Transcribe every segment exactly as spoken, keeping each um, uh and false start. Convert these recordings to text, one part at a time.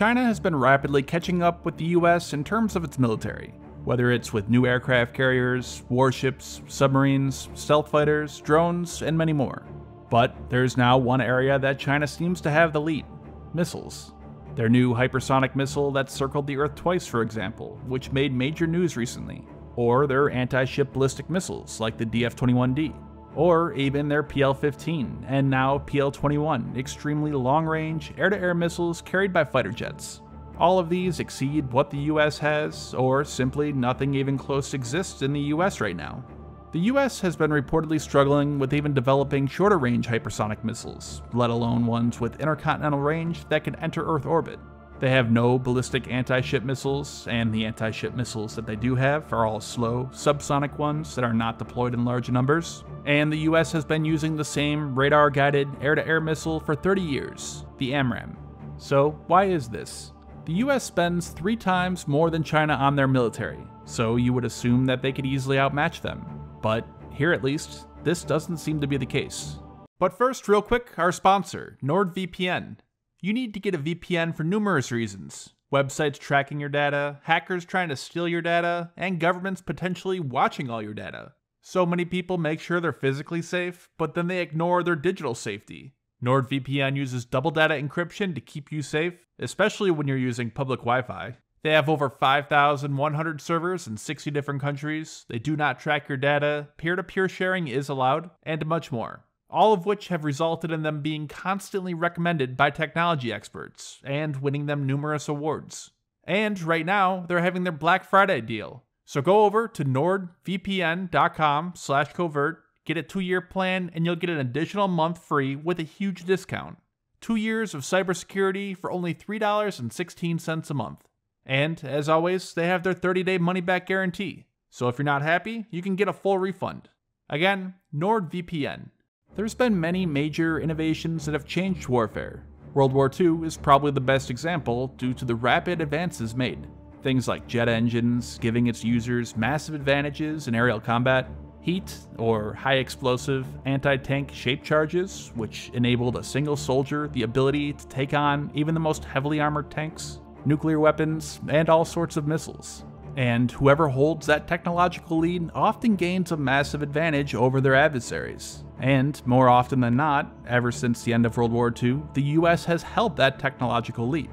China has been rapidly catching up with the U S in terms of its military, whether it's with new aircraft carriers, warships, submarines, stealth fighters, drones, and many more. But there's now one area that China seems to have the lead: missiles. Their new hypersonic missile that circled the Earth twice, for example, which made major news recently, or their anti-ship ballistic missiles like the D F twenty-one D, or even their P L fifteen and now P L twenty-one extremely long-range air-to-air missiles carried by fighter jets. All of these exceed what the U S has, or simply nothing even close exists in the U S right now. The U S has been reportedly struggling with even developing shorter-range hypersonic missiles, let alone ones with intercontinental range that can enter Earth orbit. They have no ballistic anti-ship missiles, and the anti-ship missiles that they do have are all slow, subsonic ones that are not deployed in large numbers. And the U S has been using the same radar-guided air-to-air missile for thirty years, the AMRAAM. So why is this? The U S spends three times more than China on their military, so you would assume that they could easily outmatch them. But here at least, this doesn't seem to be the case. But first, real quick, our sponsor, NordVPN. You need to get a V P N for numerous reasons. Websites tracking your data, hackers trying to steal your data, and governments potentially watching all your data. So many people make sure they're physically safe, but then they ignore their digital safety. NordVPN uses double data encryption to keep you safe, especially when you're using public Wi-Fi. They have over five thousand one hundred servers in sixty different countries, they do not track your data, peer-to-peer sharing is allowed, and much more. All of which have resulted in them being constantly recommended by technology experts, and winning them numerous awards. And right now, they're having their Black Friday deal. So go over to nord v p n dot com slash covert, get a two-year plan, and you'll get an additional month free with a huge discount. Two years of cybersecurity for only three dollars and sixteen cents a month. And, as always, they have their thirty day money-back guarantee. So if you're not happy, you can get a full refund. Again, NordVPN. There's been many major innovations that have changed warfare. World War Two is probably the best example due to the rapid advances made. Things like jet engines, giving its users massive advantages in aerial combat, HEAT, or high-explosive anti-tank shape charges, which enabled a single soldier the ability to take on even the most heavily armored tanks, nuclear weapons, and all sorts of missiles. And whoever holds that technological lead often gains a massive advantage over their adversaries. And more often than not, ever since the end of World War Two, the U S has held that technological lead.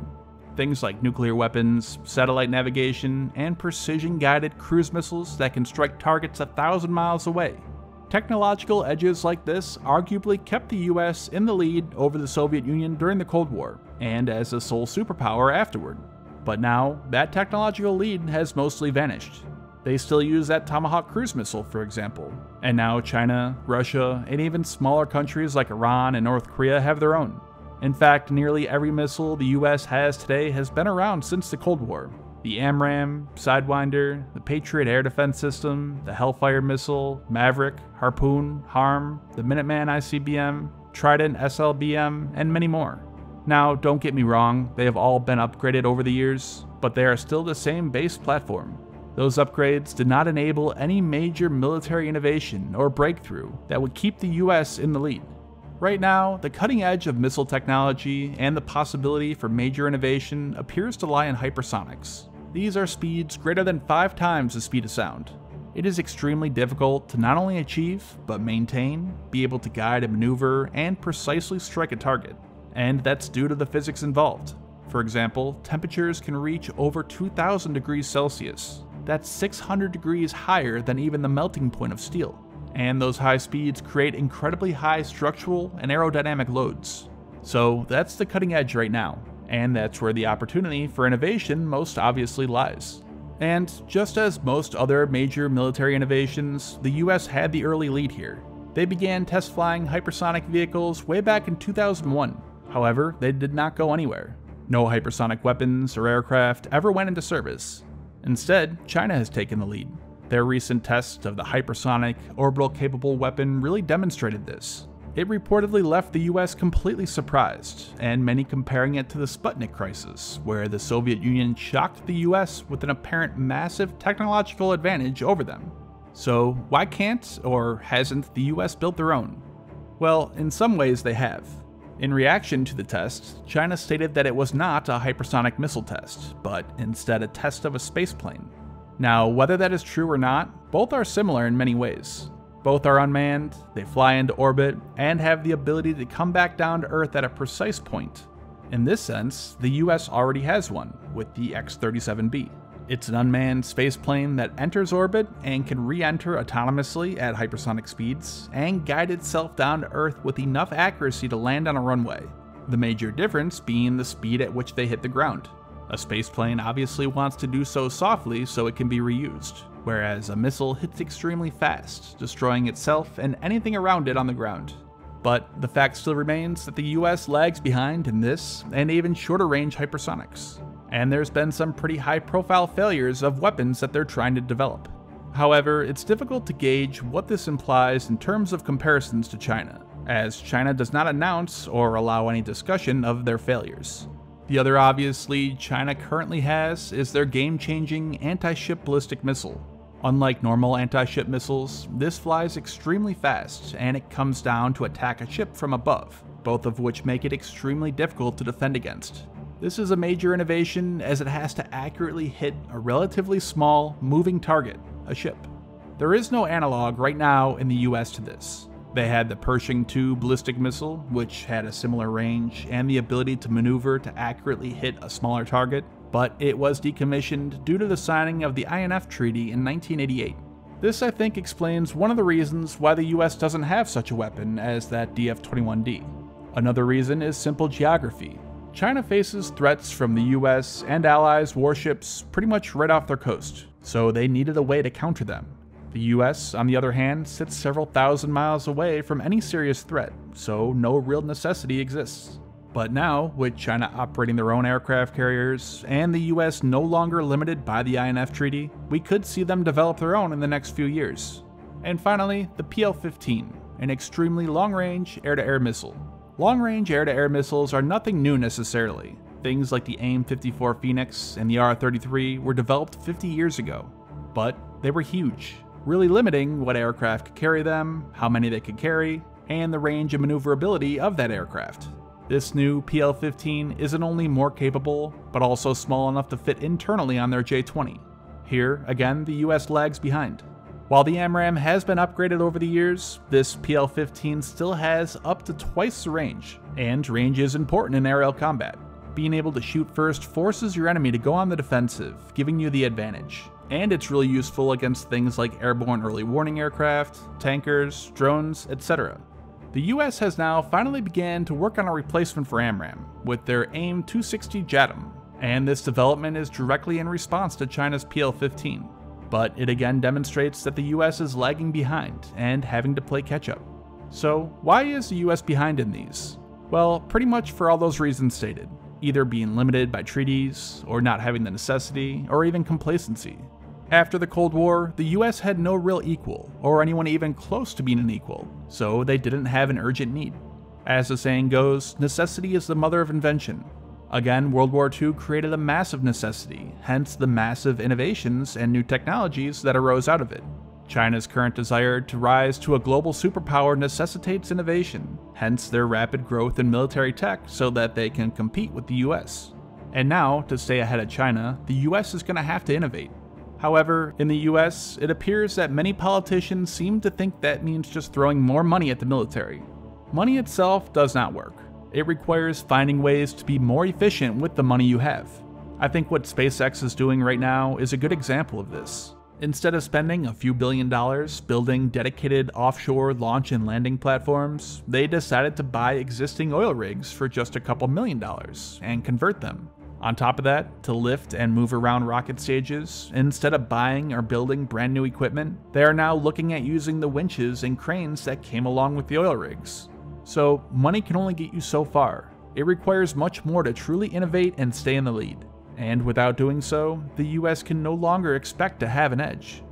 Things like nuclear weapons, satellite navigation, and precision-guided cruise missiles that can strike targets a thousand miles away. Technological edges like this arguably kept the U S in the lead over the Soviet Union during the Cold War, and as a sole superpower afterward. But now, that technological lead has mostly vanished. They still use that Tomahawk cruise missile, for example. And now China, Russia, and even smaller countries like Iran and North Korea have their own. In fact, nearly every missile the U S has today has been around since the Cold War. The AMRAAM, Sidewinder, the Patriot air defense system, the Hellfire missile, Maverick, Harpoon, HARM, the Minuteman I C B M, Trident S L B M, and many more. Now, don't get me wrong, they have all been upgraded over the years, but they are still the same base platform. Those upgrades did not enable any major military innovation or breakthrough that would keep the U S in the lead. Right now, the cutting edge of missile technology and the possibility for major innovation appears to lie in hypersonics. These are speeds greater than five times the speed of sound. It is extremely difficult to not only achieve, but maintain, be able to guide a maneuver, and precisely strike a target. And that's due to the physics involved. For example, temperatures can reach over two thousand degrees Celsius. That's six hundred degrees higher than even the melting point of steel. And those high speeds create incredibly high structural and aerodynamic loads. So that's the cutting edge right now, and that's where the opportunity for innovation most obviously lies. And just as most other major military innovations, the U S had the early lead here. They began test flying hypersonic vehicles way back in two thousand one. However, they did not go anywhere. No hypersonic weapons or aircraft ever went into service. Instead, China has taken the lead. Their recent tests of the hypersonic, orbital-capable weapon really demonstrated this. It reportedly left the U S completely surprised, and many comparing it to the Sputnik crisis, where the Soviet Union shocked the U S with an apparent massive technological advantage over them. So why can't, or hasn't, the U S built their own? Well, in some ways they have. In reaction to the test, China stated that it was not a hypersonic missile test, but instead a test of a spaceplane. Now, whether that is true or not, both are similar in many ways. Both are unmanned, they fly into orbit, and have the ability to come back down to Earth at a precise point. In this sense, the U S already has one, with the X thirty-seven B. It's an unmanned spaceplane that enters orbit and can re-enter autonomously at hypersonic speeds, and guide itself down to Earth with enough accuracy to land on a runway, the major difference being the speed at which they hit the ground. A spaceplane obviously wants to do so softly so it can be reused, whereas a missile hits extremely fast, destroying itself and anything around it on the ground. But the fact still remains that the U S lags behind in this and even shorter range hypersonics, and there's been some pretty high profile failures of weapons that they're trying to develop. However, it's difficult to gauge what this implies in terms of comparisons to China, as China does not announce or allow any discussion of their failures. The other obvious lead China currently has is their game-changing anti-ship ballistic missile. Unlike normal anti-ship missiles, this flies extremely fast and it comes down to attack a ship from above, both of which make it extremely difficult to defend against. This is a major innovation as it has to accurately hit a relatively small, moving target, a ship. There is no analog right now in the U S to this. They had the Pershing two ballistic missile, which had a similar range and the ability to maneuver to accurately hit a smaller target, but it was decommissioned due to the signing of the I N F Treaty in nineteen eighty-eight. This, I think, explains one of the reasons why the U S doesn't have such a weapon as that D F twenty-one D. Another reason is simple geography. China faces threats from the U S and allies' warships pretty much right off their coast, so they needed a way to counter them. The U S, on the other hand, sits several thousand miles away from any serious threat, so no real necessity exists. But now, with China operating their own aircraft carriers, and the U S no longer limited by the I N F Treaty, we could see them develop their own in the next few years. And finally, the P L fifteen, an extremely long-range air-to-air missile. Long-range air-to-air missiles are nothing new necessarily. Things like the A I M fifty-four Phoenix and the R thirty-three were developed fifty years ago, but they were huge, really limiting what aircraft could carry them, how many they could carry, and the range and maneuverability of that aircraft. This new P L fifteen isn't only more capable, but also small enough to fit internally on their J twenty. Here, again, the U S lags behind. While the AMRAAM has been upgraded over the years, this P L fifteen still has up to twice the range, and range is important in aerial combat. Being able to shoot first forces your enemy to go on the defensive, giving you the advantage. And it's really useful against things like airborne early warning aircraft, tankers, drones, et cetera. The U S has now finally began to work on a replacement for AMRAAM with their A I M two sixty J A T M, and this development is directly in response to China's P L fifteen. But it again demonstrates that the U S is lagging behind and having to play catch up. So why is the U S behind in these? Well, pretty much for all those reasons stated, either being limited by treaties, or not having the necessity, or even complacency. After the Cold War, the U S had no real equal, or anyone even close to being an equal, so they didn't have an urgent need. As the saying goes, necessity is the mother of invention. Again, World War Two created a massive necessity, hence the massive innovations and new technologies that arose out of it. China's current desire to rise to a global superpower necessitates innovation, hence their rapid growth in military tech so that they can compete with the U S. And now, to stay ahead of China, the U S is going to have to innovate. However, in the U S, it appears that many politicians seem to think that means just throwing more money at the military. Money itself does not work. It requires finding ways to be more efficient with the money you have. I think what SpaceX is doing right now is a good example of this. Instead of spending a few billion dollars building dedicated offshore launch and landing platforms, they decided to buy existing oil rigs for just a couple million dollars and convert them. On top of that, to lift and move around rocket stages, instead of buying or building brand new equipment, they are now looking at using the winches and cranes that came along with the oil rigs. So money can only get you so far. It requires much more to truly innovate and stay in the lead. And without doing so, the U S can no longer expect to have an edge.